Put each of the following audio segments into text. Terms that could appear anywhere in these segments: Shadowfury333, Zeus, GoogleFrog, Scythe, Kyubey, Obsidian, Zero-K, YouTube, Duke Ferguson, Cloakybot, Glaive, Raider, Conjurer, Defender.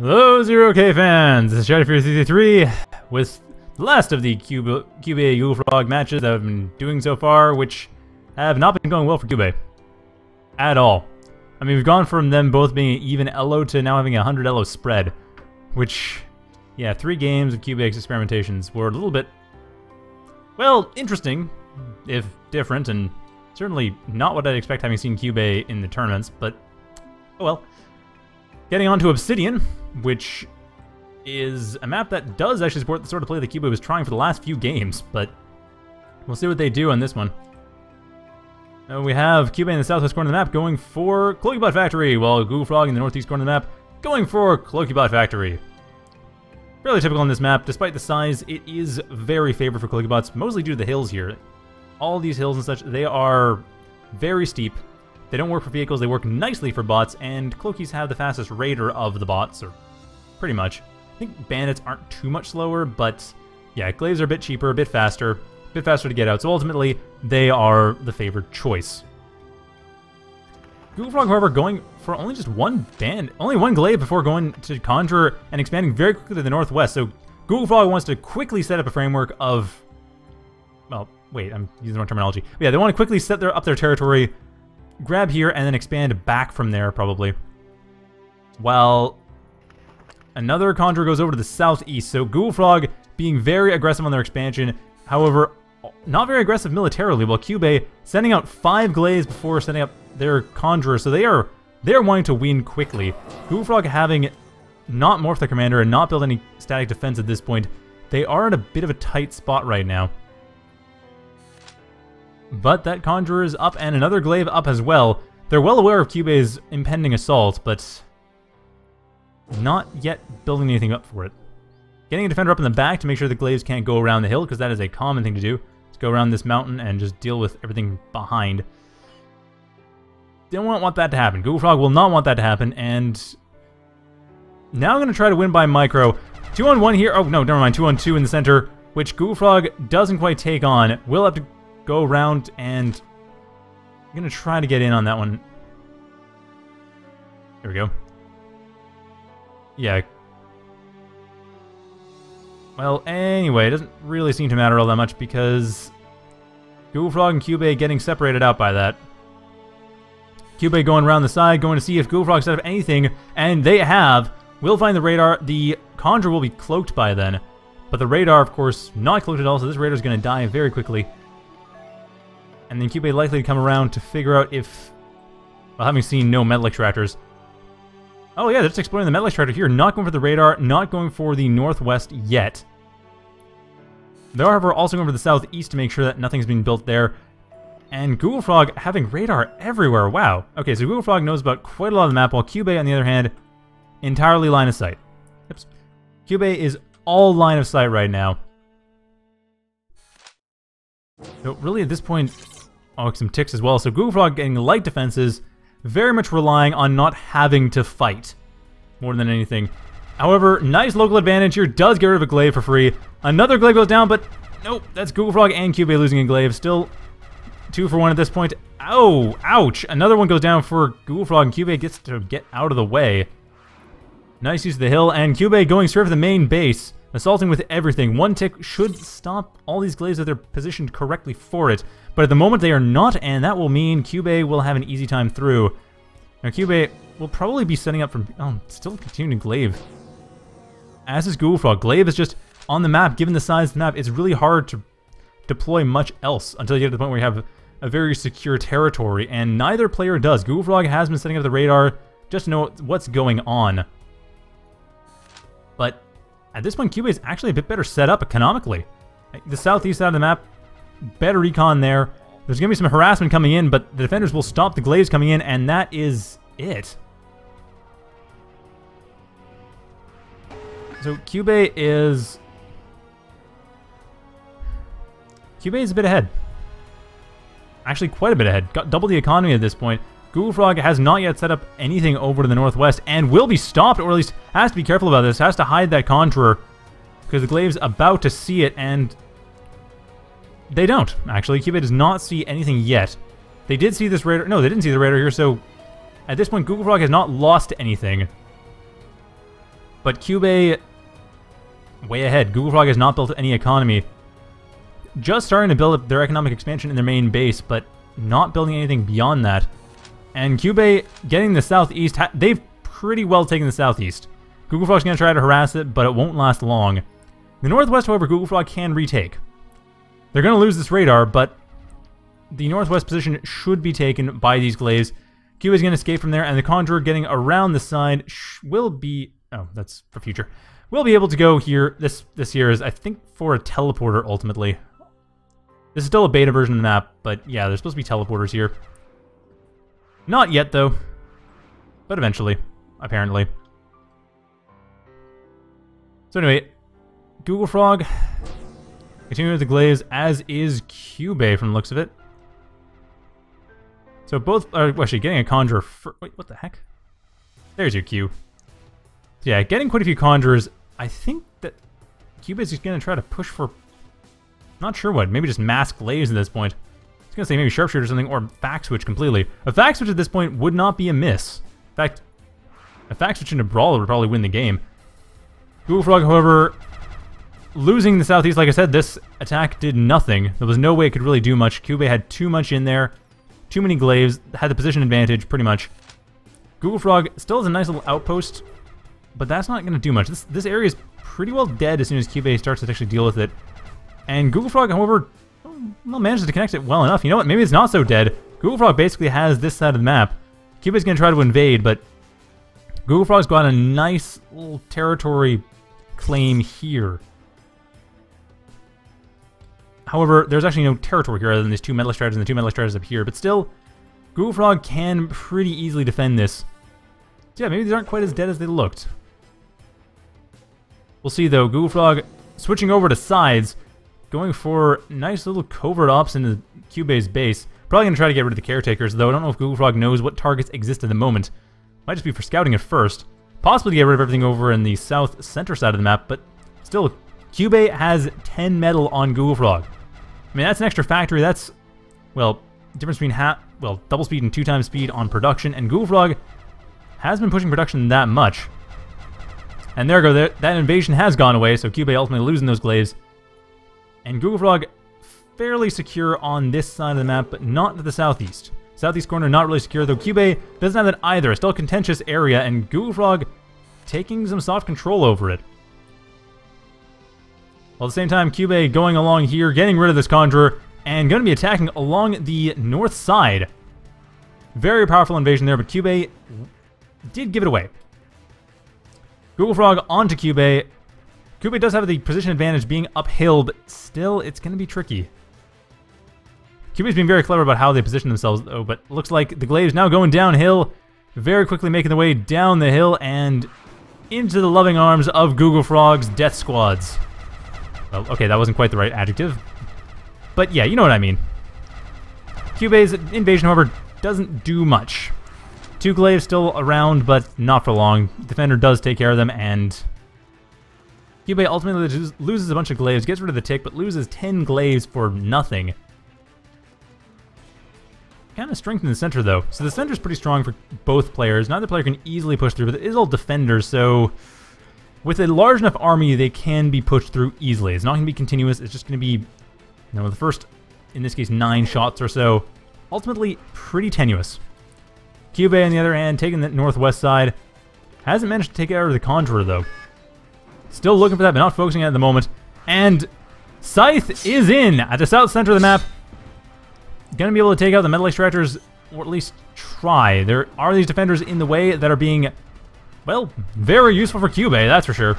Hello Zero-K fans, this is Shadowfury333 with the last of the Kyubey GoogleFrog matches that I've been doing so far, which have not been going well for Kyubey. At all. I mean, we've gone from them both being an even elo to now having a 100 elo spread. Which, yeah, 3 games of Kyubey's experimentations were a little bit, well, interesting, if different, and certainly not what I'd expect having seen Kyubey in the tournaments, but, oh well. Getting on to Obsidian, which is a map that does actually support the sort of play that Kyubey was trying for the last few games, but we'll see what they do on this one. Now we have Kyubey in the southwest corner of the map going for Cloakybot Factory, while GoogleFrog in the northeast corner of the map going for Cloakybot Factory. Fairly typical on this map, despite the size, it is very favored for Cloakybots, mostly due to the hills here. All these hills and such, they are very steep. They don't work for vehicles, they work nicely for bots, and Cloakies have the fastest Raider of the bots, or pretty much. I think Bandits aren't too much slower, but yeah, Glaives are a bit cheaper, a bit faster to get out, so ultimately, they are the favored choice. GoogleFrog, however, going for only just one Glaive before going to Conjurer and expanding very quickly to the northwest, so GoogleFrog wants to quickly set up a framework of, well, wait, I'm using the wrong terminology. But yeah, they want to quickly set up their territory, grab here and then expand back from there, probably. While another Conjurer goes over to the southeast, so GoogleFrog being very aggressive on their expansion, however, not very aggressive militarily, while Kyubey sending out 5 Glaives before setting up their Conjurer, so they're wanting to win quickly. GoogleFrog having not morphed their commander and not built any static defense at this point, they are in a bit of a tight spot right now. But that Conjurer is up, and another Glaive up as well. They're well aware of Kyubey's impending assault, but not yet building anything up for it. Getting a Defender up in the back to make sure the Glaives can't go around the hill, because that is a common thing to do. Just go around this mountain and just deal with everything behind. They don't want that to happen. GoogleFrog will not want that to happen, and now I'm going to try to win by micro. 2-on-1 here. Oh, no, never mind. 2-on-2 in the center, which GoogleFrog doesn't quite take on. We'll have to go around, and I'm going to try to get in on that one. There we go. Yeah. Well, anyway, it doesn't really seem to matter all that much because GoogleFrog and Kyubey getting separated out by that. Kyubey going around the side, going to see if GoogleFrog set up anything, and they have. We'll find the radar. The Conjurer will be cloaked by then, but the radar, of course, not cloaked at all, so this radar is going to die very quickly. And then Kyubey likely to come around to figure out if, well, having seen no metal extractors. Oh yeah, they're just exploring the metal extractor here. Not going for the radar, not going for the northwest yet. They are, however, also going for the southeast to make sure that nothing's being built there. And GoogleFrog having radar everywhere. Wow. Okay, so GoogleFrog knows about quite a lot of the map, while Kyubey, on the other hand, entirely line of sight. Oops. Kyubey is all line of sight right now. So really at this point, oh, some ticks as well. So GoogleFrog getting light defenses, very much relying on not having to fight more than anything. However, nice local advantage here, does get rid of a Glaive for free. Another Glaive goes down, but nope, that's GoogleFrog and Kyubey losing a Glaive. Still 2 for 1 at this point. Ow, ouch. Another one goes down for GoogleFrog, and Kyubey gets to get out of the way. Nice use of the hill, and Kyubey going straight for the main base. Assaulting with everything. 1 tick should stop all these Glaives if they're positioned correctly for it. But at the moment they are not, and that will mean Kyubey will have an easy time through. Now Kyubey will probably be setting up from... oh, still continuing to Glaive. As is GoogleFrog. Glaive is just on the map. Given the size of the map, it's really hard to deploy much else until you get to the point where you have a very secure territory, and neither player does. GoogleFrog has been setting up the radar just to know what's going on. But at this point, Kyubey is actually a bit better set up economically. The southeast side of the map, better econ there. There's going to be some harassment coming in, but the Defenders will stop the Glaives coming in, and that is it. So Kyubey is... Kyubey is a bit ahead. Actually, quite a bit ahead. Got double the economy at this point. GoogleFrog has not yet set up anything over to the northwest and will be stopped, or at least has to be careful about this, has to hide that Conjurer because the Glaive's about to see it, and they don't, actually. Kyubey does not see anything yet. They did see this radar. No, they didn't see the radar here, so at this point, GoogleFrog has not lost anything. But Kyubey, way ahead. GoogleFrog has not built any economy. Just starting to build up their economic expansion in their main base, but not building anything beyond that. And Kyubey getting the southeast, they've pretty well taken the southeast. GoogleFrog's going to try to harass it, but it won't last long. The northwest, however, GoogleFrog can retake. They're going to lose this radar, but the northwest position should be taken by these glaives. Kyubey is going to escape from there, and the Conjurer getting around the side will be... Oh, that's for future. We'll be able to go here. This here is, I think, for a teleporter, ultimately. This is still a beta version of the map, but yeah, there's supposed to be teleporters here. Not yet, though. But eventually, apparently. So anyway, GoogleFrog continuing with the glaives, as is Kyubey from the looks of it. So both are actually getting a Conjurer for... Wait, what the heck? There's your Q. Yeah, getting quite a few Conjurers. I think that Kyubey's just going to try to push for... Not sure what. Maybe just mass glaives at this point. I was going to say maybe Sharpshooter or something, or Fact Switch completely. A Fact Switch at this point would not be amiss. In fact, a Fact Switch into Brawler would probably win the game. GoogleFrog, however, losing the southeast. Like I said, this attack did nothing. There was no way it could really do much. Kyubey had too much in there. Too many glaives. Had the position advantage, pretty much. GoogleFrog still has a nice little outpost, but that's not going to do much. This area is pretty well dead as soon as Kyubey starts to actually deal with it. And GoogleFrog, however, well, manages to connect it well enough. You know what? Maybe it's not so dead. GoogleFrog basically has this side of the map. Kyubey's going to try to invade, but GoogleFrog's got a nice little territory claim here. However, there's actually no territory here other than these two metal strategies and the two metal strategies up here. But still, GoogleFrog can pretty easily defend this. So yeah, maybe these aren't quite as dead as they looked. We'll see, though. GoogleFrog switching over to sides, going for nice little covert ops into Kyubey's base. Probably going to try to get rid of the caretakers, though. I don't know if GoogleFrog knows what targets exist at the moment. Might just be for scouting at first. Possibly get rid of everything over in the south center side of the map, but still, Kyubey has 10 metal on GoogleFrog. I mean, that's an extra factory. That's, well, difference between double speed and 2x speed on production, and GoogleFrog has been pushing production that much. And there we go, that invasion has gone away, so Kyubey ultimately losing those glaives. And GoogleFrog fairly secure on this side of the map, but not to the southeast. Southeast corner not really secure, though Kyubey doesn't have that either. It's still a contentious area, and GoogleFrog taking some soft control over it. While at the same time, Kyubey going along here, getting rid of this Conjurer, and going to be attacking along the north side. Very powerful invasion there, but Kyubey did give it away. GoogleFrog onto Kyubey. Kyubey does have the position advantage being uphill, but still, it's going to be tricky. Kyubey's being very clever about how they position themselves, though, but looks like the glaives now going downhill, very quickly making their way down the hill and into the loving arms of GoogleFrog's death squads. Well, okay, that wasn't quite the right adjective, but yeah, you know what I mean. Kyubey's invasion, however, doesn't do much. Two glaives still around, but not for long. Defender does take care of them, and Kyubey ultimately loses a bunch of glaives, gets rid of the tick, but loses 10 glaives for nothing. Kind of strength in the center, though. So the center's pretty strong for both players. Neither player can easily push through, but it is all defenders, so with a large enough army, they can be pushed through easily. It's not going to be continuous. It's just going to be, you know, the first, in this case, 9 shots or so. Ultimately, pretty tenuous. Kyubey, on the other hand, taking the northwest side. Hasn't managed to take it out of the Conjurer, though. Still looking for that, but not focusing on it at the moment. And Scythe is in at the south center of the map. Going to be able to take out the metal extractors, or at least try. There are these defenders in the way that are being, well, very useful for Kyubey, that's for sure.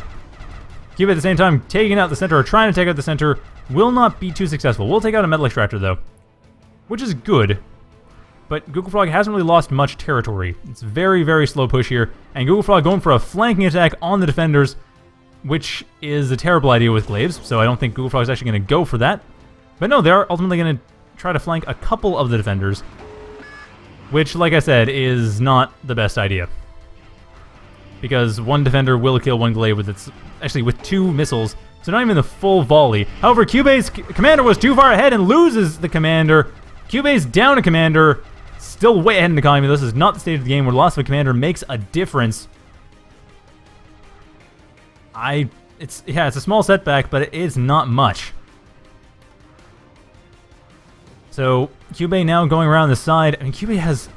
Kyubey, at the same time, taking out the center, or trying to take out the center, will not be too successful. We'll take out a metal extractor, though, which is good. But GoogleFrog hasn't really lost much territory. It's very, very slow push here. And GoogleFrog going for a flanking attack on the defenders, which is a terrible idea with glaives, so I don't think GoogleFrog is actually going to go for that. But no, they are ultimately going to try to flank a couple of the defenders, which, like I said, is not the best idea. Because one defender will kill one glaive with its... Actually, with 2 missiles, so not even the full volley. However, Kyubey's commander was too far ahead and loses the commander. Kyubey's down a commander. Still way ahead in the economy. This is not the stage of the game where loss of a commander makes a difference. It's a small setback, but it is not much. So Kyubey now going around the side. I mean, Kyubey has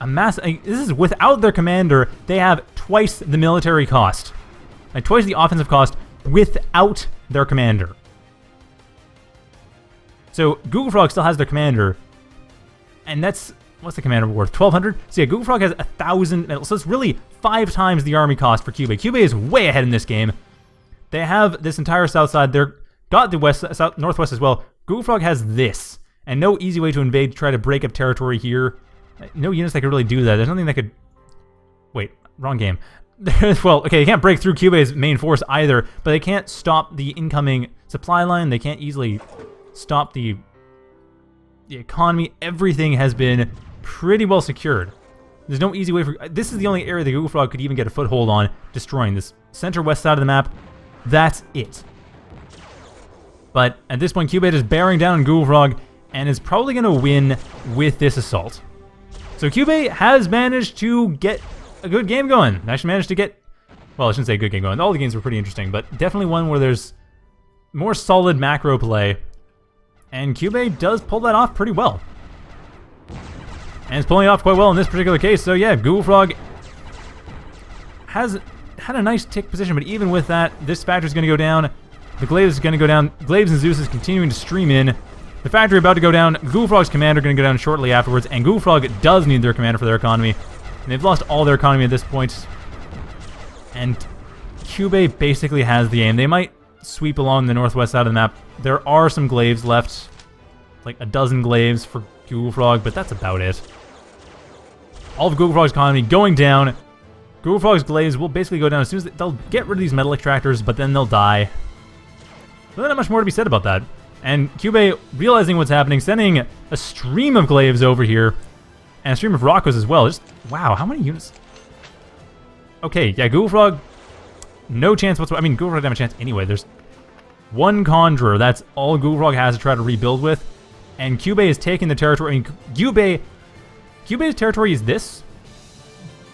a mass. This is without their commander. They have twice the military cost, like twice the offensive cost without their commander. So GoogleFrog still has their commander, and that's what's the commander worth? 1,200. So yeah, GoogleFrog has 1,000 medals. So it's really 5 times the army cost for Kyubey. Kyubey is way ahead in this game. They have this entire south side. They're got the west, south, northwest as well. GoogleFrog has this, and no easy way to invade, to try to break up territory here. No units that could really do that. There's nothing that could. Wait, wrong game. Well, okay, they can't break through Kyubey's main force either, but they can't stop the incoming supply line. They can't easily stop the economy. Everything has been pretty well secured. There's no easy way for... This is the only area that GoogleFrog could even get a foothold on, destroying this center-west side of the map. That's it. But at this point, Kyubey is bearing down on GoogleFrog and is probably going to win with this assault. So Kyubey has managed to get a good game going. Actually managed to get... Well, I shouldn't say a good game going. All the games were pretty interesting, but definitely one where there's more solid macro play. And Kyubey does pull that off pretty well. And it's pulling it off quite well in this particular case. So yeah, GoogleFrog has had a nice tick position, but even with that, this factory is going to go down. The Glaive is going to go down. Glaives and Zeus is continuing to stream in. The factory about to go down. GoogleFrog's commander going to go down shortly afterwards, and GoogleFrog does need their commander for their economy. And they've lost all their economy at this point. And Kyubey basically has the aim. They might sweep along the northwest side of the map. There are some glaives left, like a dozen glaives for GoogleFrog, but that's about it. All of GoogleFrog's economy going down. GoogleFrog's glaives will basically go down as soon as they'll get rid of these metal extractors, but then they'll die. There's not much more to be said about that. And Kyubey, realizing what's happening, sending a stream of glaives over here, and a stream of Roccos as well. Just wow, how many units? Okay, yeah, GoogleFrog, no chance whatsoever. I mean, GoogleFrog doesn't have a chance anyway. There's one Conjurer. That's all GoogleFrog has to try to rebuild with. And Kyubey is taking the territory. I mean, Kyubey's territory is this,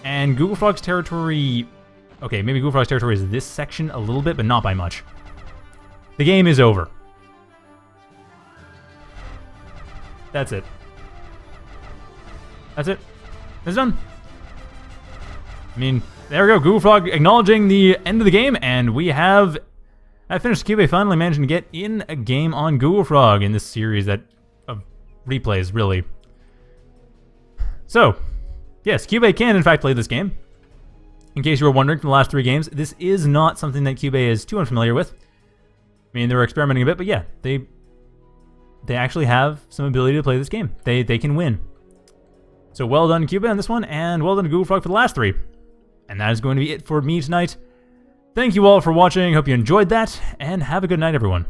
and GoogleFrog's territory... Okay, maybe GoogleFrog's territory is this section a little bit, but not by much. The game is over. That's it. That's it. It's done. I mean, there we go. GoogleFrog acknowledging the end of the game, and we have... I finished. Kyubey finally managing to get in a game on GoogleFrog in this series that of replays, really. So, yes, Kyubey can in fact play this game. In case you were wondering from the last 3 games, this is not something that Kyubey is too unfamiliar with. I mean, they were experimenting a bit, but yeah, they actually have some ability to play this game. They can win. So well done Kyubey on this one, and well done to GoogleFrog for the last 3. And that is going to be it for me tonight. Thank you all for watching, hope you enjoyed that, and have a good night everyone.